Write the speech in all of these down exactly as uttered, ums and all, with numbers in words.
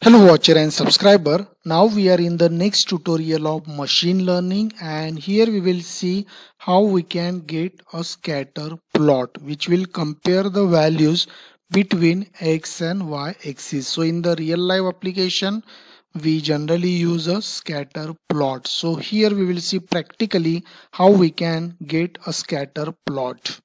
Hello watcher and subscriber. Now we are in the next tutorial of machine learning, and here we will see how we can get a scatter plot which will compare the values between x and y axis. So in the real life application we generally use a scatter plot. So here we will see practically how we can get a scatter plot.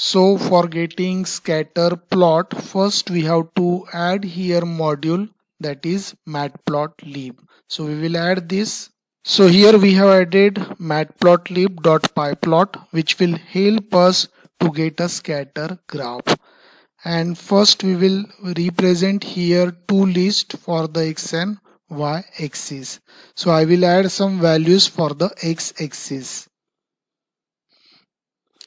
So for getting scatter plot, first we have to add here module, that is matplotlib. So we will add this. So here we have added matplotlib.pyplot, which will help us to get a scatter graph. And first we will represent here two lists for the x and y axis. So I will add some values for the x axis.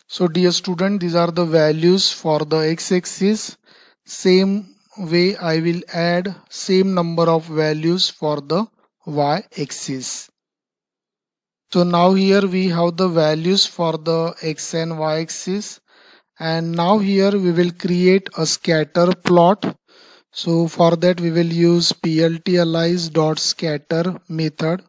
So dear student, these are the values for the x-axis. Same way I will add same number of values for the y-axis. So now here we have the values for the x and y-axis, and now here we will create a scatter plot. So for that we will use pltanalyze.scatter method,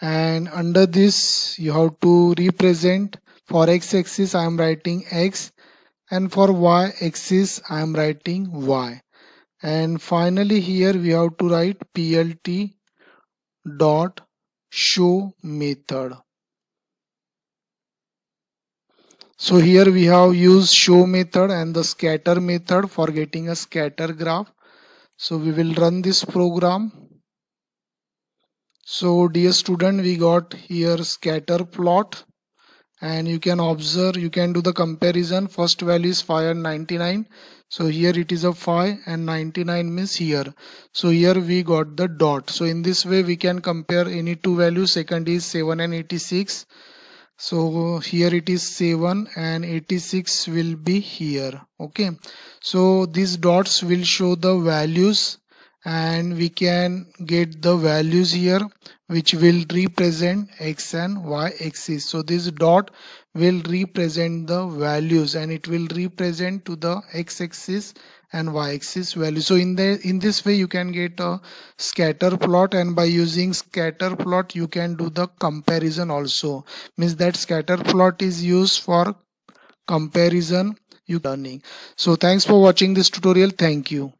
and under this you have to represent. For x-axis I am writing x, and for y-axis I am writing y. And finally here we have to write plt dot show method. So here we have used show method and the scatter method for getting a scatter graph. So we will run this program. So dear student, we got here scatter plot. And you can observe, you can do the comparison. First value is five and ninety-nine. So here it is a five, and ninety-nine means here. So here we got the dot. So in this way we can compare any two values. Second is seven and eighty-six. So here it is seven, and eighty-six will be here. Okay. So these dots will show the values, and we can get the values here which will represent x and y axis. So this dot will represent the values, and it will represent to the x axis and y axis value. So in the in this way you can get a scatter plot, and by using scatter plot you can do the comparison also. Means that scatter plot is used for comparison learning. So thanks for watching this tutorial. Thank you.